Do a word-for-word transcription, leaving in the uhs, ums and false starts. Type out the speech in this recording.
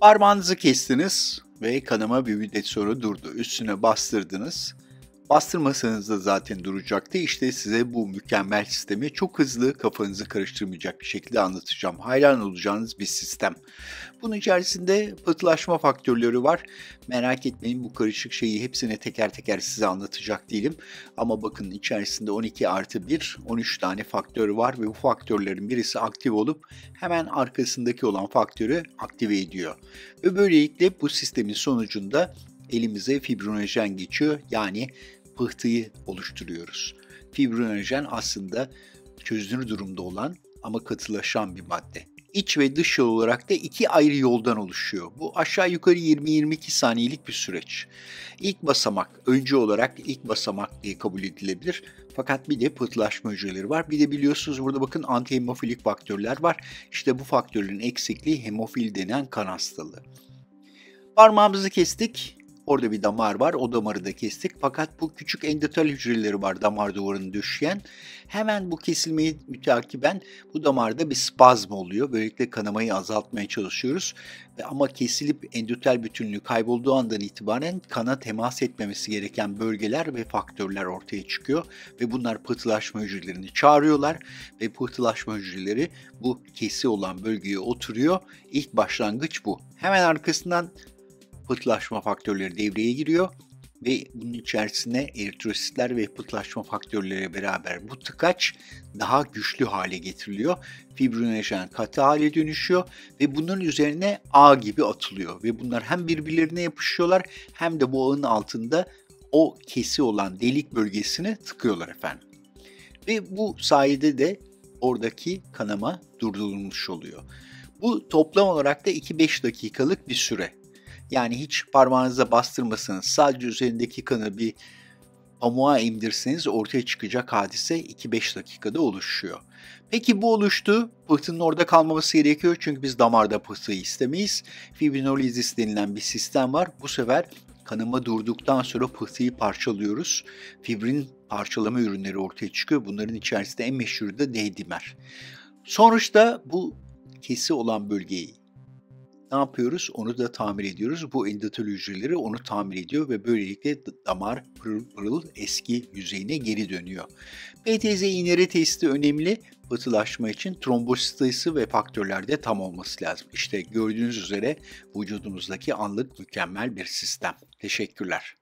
Parmağınızı kestiniz ve kanama bir müddet sonra durdu. Üstüne bastırdınız. Bastırmasanız da zaten duracaktı. İşte size bu mükemmel sistemi çok hızlı, kafanızı karıştırmayacak bir şekilde anlatacağım. Hayran olacağınız bir sistem. Bunun içerisinde pıhtılaşma faktörleri var. Merak etmeyin, bu karışık şeyi hepsine teker teker size anlatacak değilim. Ama bakın içerisinde on iki artı bir, on üç tane faktör var ve bu faktörlerin birisi aktif olup hemen arkasındaki olan faktörü aktive ediyor. Ve böylelikle bu sistemin sonucunda elimize fibrinojen geçiyor, yani pıhtıyı oluşturuyoruz. Fibrinojen aslında çözünür durumda olan ama katılaşan bir madde. İç ve dış yol olarak da iki ayrı yoldan oluşuyor. Bu aşağı yukarı yirmi yirmi iki saniyelik bir süreç. İlk basamak, önce olarak ilk basamak diye kabul edilebilir. Fakat bir de pıhtılaşma hücreleri var. Bir de biliyorsunuz burada bakın antihemofilik faktörler var. İşte bu faktörlerin eksikliği hemofil denen kan hastalığı. Parmağımızı kestik. Orada bir damar var. O damarı da kestik. Fakat bu küçük endotel hücreleri var damar duvarını döşeyen. Hemen bu kesilmeyi mütakiben bu damarda bir spazm oluyor. Böylelikle kanamayı azaltmaya çalışıyoruz. Ama kesilip endotel bütünlüğü kaybolduğu andan itibaren kana temas etmemesi gereken bölgeler ve faktörler ortaya çıkıyor. Ve bunlar pıhtılaşma hücrelerini çağırıyorlar. Ve pıhtılaşma hücreleri bu kesi olan bölgeye oturuyor. İlk başlangıç bu. Hemen arkasından pıhtılaşma faktörleri devreye giriyor ve bunun içerisine eritrositler ve pıhtılaşma faktörleriyle beraber bu tıkaç daha güçlü hale getiriliyor. Fibrinojen katı hale dönüşüyor ve bunun üzerine ağ gibi atılıyor ve bunlar hem birbirlerine yapışıyorlar hem de bu ağın altında o kesi olan delik bölgesini tıkıyorlar efendim. Ve bu sayede de oradaki kanama durdurulmuş oluyor. Bu toplam olarak da iki beş dakikalık bir süre. Yani hiç parmağınıza bastırmasanız, sadece üzerindeki kanı bir pamuğa indirseniz ortaya çıkacak hadise iki beş dakikada oluşuyor. Peki bu oluştu. Pıhtının orada kalmaması gerekiyor çünkü biz damarda pıhtıyı istemeyiz. Fibrinolysis denilen bir sistem var. Bu sefer kanama durduktan sonra pıhtıyı parçalıyoruz. Fibrin parçalama ürünleri ortaya çıkıyor. Bunların içerisinde en meşhuru da D-dimer. Sonuçta bu kesi olan bölgeyi ne yapıyoruz? Onu da tamir ediyoruz. Bu endotel hücreleri onu tamir ediyor ve böylelikle damar pırıl pırıl eski yüzeyine geri dönüyor. P T I N R testi önemli. Pıhtılaşma için trombosit sayısı ve faktörlerde tam olması lazım. İşte gördüğünüz üzere vücudumuzdaki anlık mükemmel bir sistem. Teşekkürler.